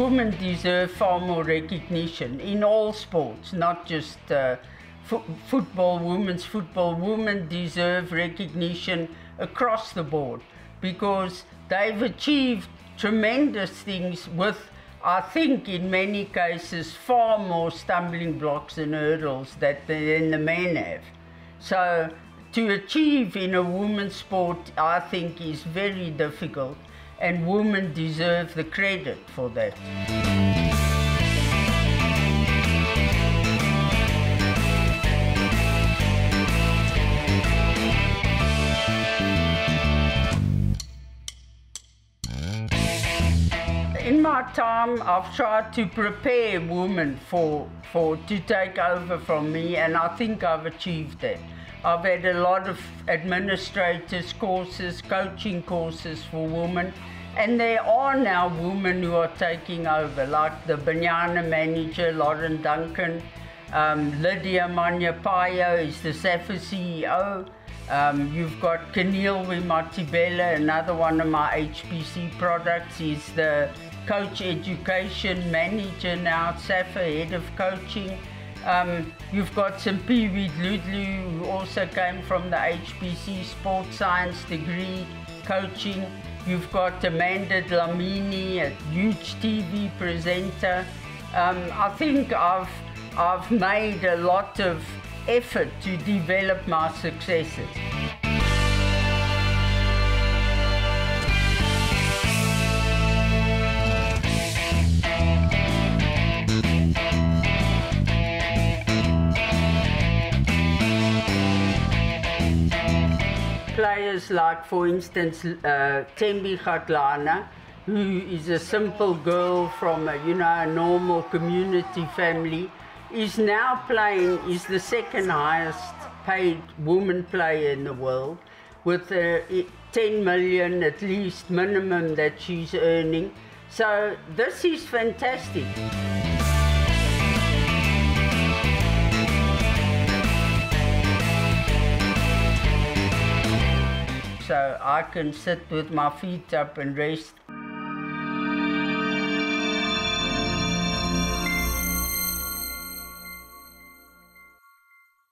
women deserve far more recognition in all sports, not just football, women's football. Women deserve recognition across the board because they've achieved tremendous things with, I think in many cases, far more stumbling blocks and hurdles than the men have. So to achieve in a women's sport, I think, is very difficult, and women deserve the credit for that. In my time, I've tried to prepare women to take over from me, and I think I've achieved that. I've had a lot of administrators courses, coaching courses for women, and there are now women who are taking over, like the Banyana manager, Lauren Duncan. Lydia Manyapayo is the SAFA CEO. You've got Keneal Wimatibele, another one of my HPC products. He's the coach education manager now, SAFA head of coaching. You've got some Pee Wee Dloodloo, who also came from the HPC sports science degree coaching. You've got Amanda Dlamini, a huge TV presenter. I think I've made a lot of effort to develop my successes. Players like, for instance, Tembi Khatlana, who is a simple girl from a, a normal community family, is now playing, is the second highest paid woman player in the world, with 10 million at least minimum that she's earning. So this is fantastic. So I can sit with my feet up and rest